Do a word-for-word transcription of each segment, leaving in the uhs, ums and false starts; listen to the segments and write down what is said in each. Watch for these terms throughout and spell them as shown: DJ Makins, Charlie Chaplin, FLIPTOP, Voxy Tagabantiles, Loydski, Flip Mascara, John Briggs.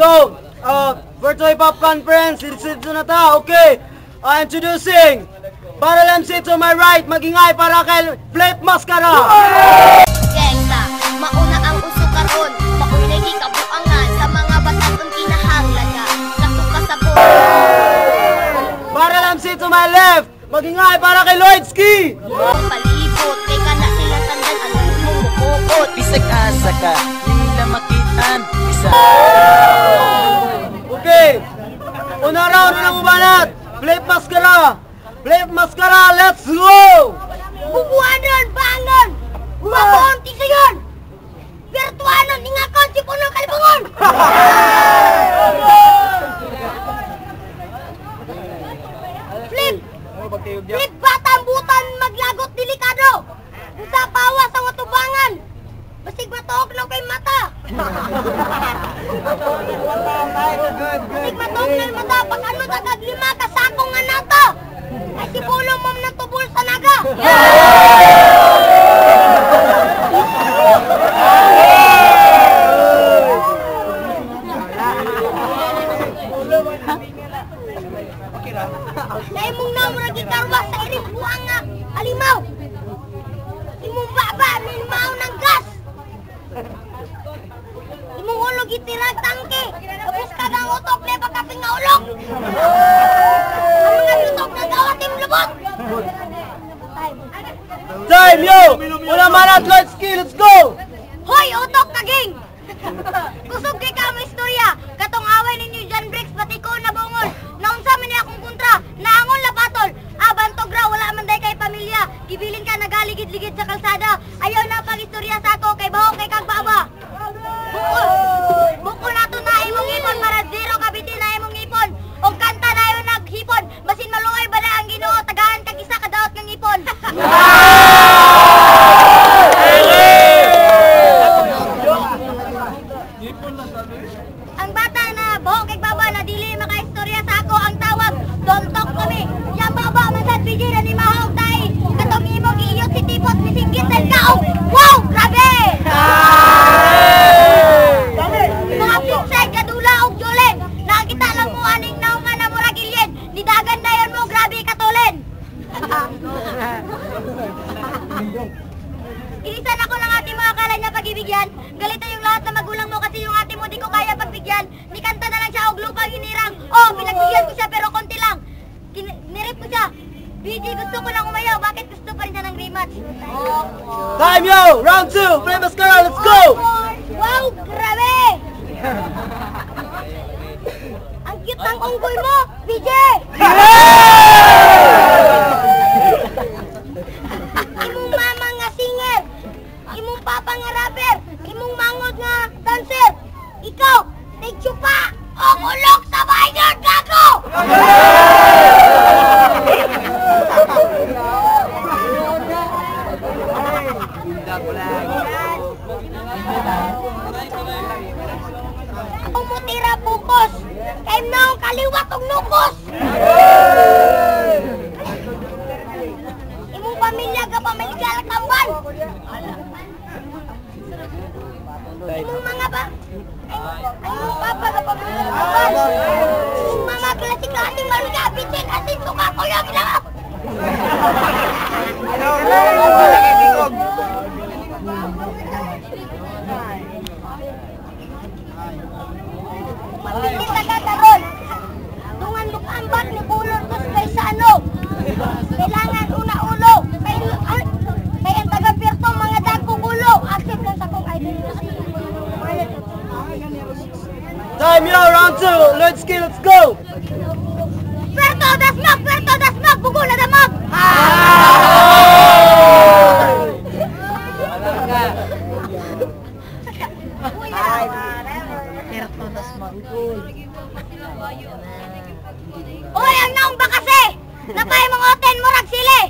go! Uh, Virtual Hip Hop Conference, dito na ta, okay! Uh, introducing, Battle M C to my right, magingay para kay Flip Mascara! Gangsta, mauna ang uso karon, maunay gikabuangan sa mga batang ang kinahanglaga, natukasabot! Battle M C to my left, magingay para kay Loydski! Palibot, teka na sila tandan, ang lumukuot, bisag-asa ka, nila makitan, bisag okay, una round na bubanat. Flip Mascara, Flip Mascara, let's go! Bubuhanon, bangon! Bubuhanon, tisayon! Virtuanon, ingakon, sipunong kalbangon! Flip! Flip, batang butan, maglagot, delikado! Busa pawas ang atubangan! Basig matuog lang kay mata! Basig matuog lang mata, pag ano tagad lima kasakong nga nato! Ay si pulong mom ng tubol sa naga! Dahil mong namurag ikarwa sa iris buang nga alimaw! Imong baba, nilimaw ng gas! Imong ulog itirag tangke, tapos kagang utok na pagkaping nga ulog. Ang mga utok na gawa tim lubot. Time yo! Una manat Loydski, let's go! Hoy, utok kaging! Kusog kay ka ang istorya, katong away ninyo John Briggs pati ko nabungon. Naunsa man niya akong kontra, naangon la batol. Aban togra wala man day kay pamilya, gibilin ka nagaligid-ligid sa kalsada. Ayaw na pag istorya sa ako kay baho kay kagbaba. Buko na to na imong ipon para zero kabiti na imong ipon. Og kanta na yun naghipon. Basin maluoy ba na ang Ginoo tagahan kag isa kadaot ng ipon. Ang bata na buhok kay baba na dili makaistorya sa ako ang tawag dontok kami. Yang baba man sad bigay ni mahog tay. Katong imong iyot si tipot misinggit sa kaog. Wow, grabe. Ilisan ako ng ate mo akala niya pag-ibigyan. Galita yung lahat na magulang mo kasi yung ate mo di ko kaya pagbigyan. Nikanta na lang siya og lupang hinirang. Oh, pinagbigyan ko siya pero konti lang. Nirip ko siya. B J, gusto ko lang umayaw. Bakit gusto pa rin siya ng rematch? Oh. Time yo! Round two! Flip Mascara, let's go! Wow, grabe! Ang cute ng unggoy mo, B J! Papa nga rapper, imong mangod nga dancer, ikaw, nagtsupa, o kulok sa bayan kako! Umutira bukos, kayo na ang kaliwat ang nukos! Imong pamilya ka pa may ikal kamban! Imong mga ba? Ay mong papa kapamilya ng kapal. Imong mga klasik na ating maruga, bitin ating sukakulog lang ako. Magbitin sa kataron. Tungan mo kambat ni kulon ko sa kaysa ano. Kailangan una ulo. Kaya ang taga-pirto mga dagkong ulo. Accept lang sa kong identity. Time yo, round two. Let's go, let's go. Puerto das mag, Puerto das mag, bugo na damag. Puerto das mag. Oy, ang naong ba kasi? Napay mong oten murag sili.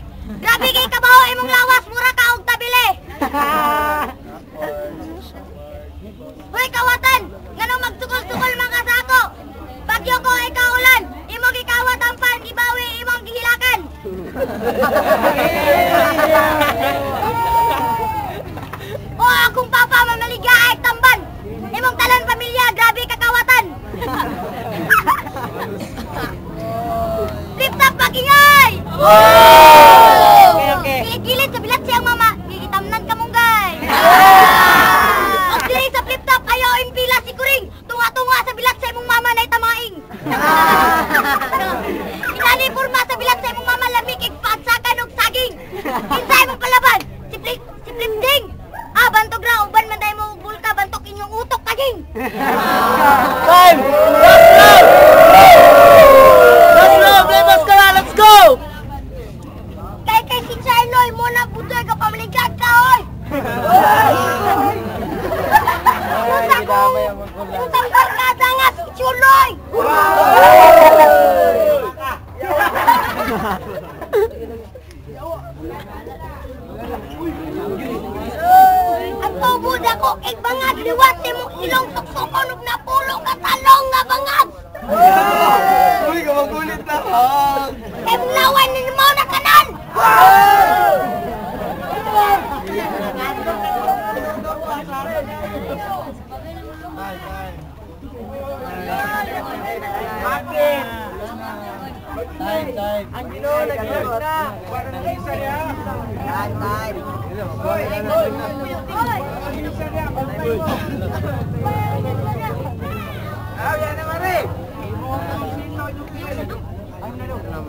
Grabe kay kabaho imong lawas mura ka og tabili. Hoy kawatan, ngano magsukol-sukol mga sako? Bagyo ko ay kaulan, imong gikawat ang pan gibawi imong gihilakan. O akong papa mamaligya ay tamban. Imong talan pamilya, grabe kakawatan. Wow! Okay, okay. Gilid-gilid sa bilat siyang mama. Iitamnan ka mong guys. Wow! Ang siring sa flip-top, ayaw ang pila si Kuring. Tunga-tunga sa bilat sa imong mama na itamaing. Inanipurma sa bilat sa imong mama lamig, igpatsakan og saging. Insay mong palaban, si flip, si flip-ding. Ah, bantog ra, uban man dahil mo bulka, bantok inyong utok, taging. Time!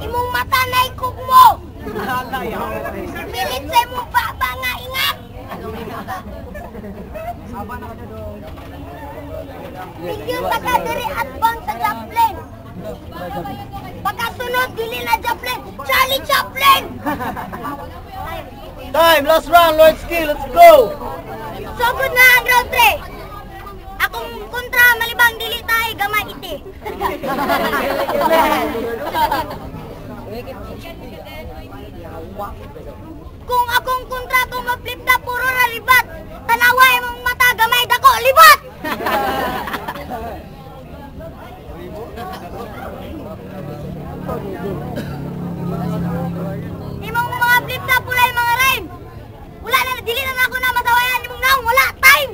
Imong mata na ikog mo! Pilit sa'y mong baba nga, ingat! Sigil baka diri atbang sa Chaplin! Baka sunod, dili na Chaplin! Charlie Chaplin! Time! Last round, Loydski! Let's go! So good na ang round three! Akong kontra, malibang dili tayo, gamay iti. Kung akong kontra, kung mag-flip na, puro na libat. Tanawa yung mata, gamay dako, libat! Imong mga flip na, pula yung mga rhyme. Wala na, dili na ako na masawayan yung naong, wala, time!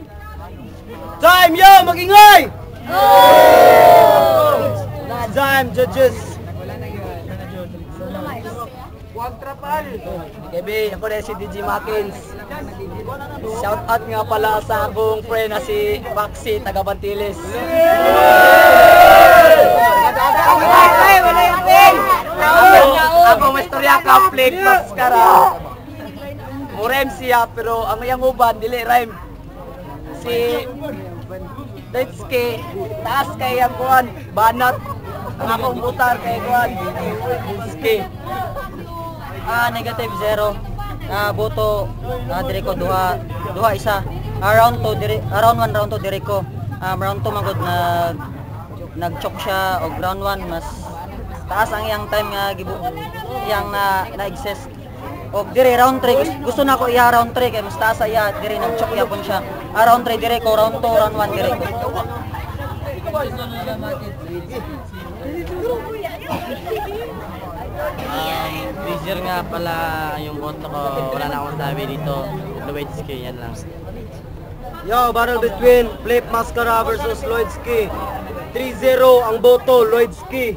Time, yo! Mag-ingay! Time, judges! Huwag trapal! Gabi, ako na si D J Makins. Shoutout nga pala sa akong friend na si Voxy Tagabantiles. Ako maistorya ka, Flip Mascara. Murem siya, pero ang iyang uban, dili rhyme. Si Loydski, taas kay ang kuhan, banat, ang akong butar kay kuhan, Loydski. Ah, negative zero, ah, boto, ah, direko, duha, duha isa, ah, round two, dire, ah, round one, round two, direko, ah, round two, magod, nag, nag-choke siya, o round one, mas, taas ang iyang time nga, gibu, iyang na, na-exist. O dire round three, gusto na ko iya round three kay mas taas iya dire nang chok yapon siya. Ah, round three dire ko, round two, round one dire ko. Pleasure nga pala yung boto ko, wala na akong sabi dito. Loydski, yan lang. Yo, battle between Flip Mascara versus Loydski. three zero ang boto, Loydski.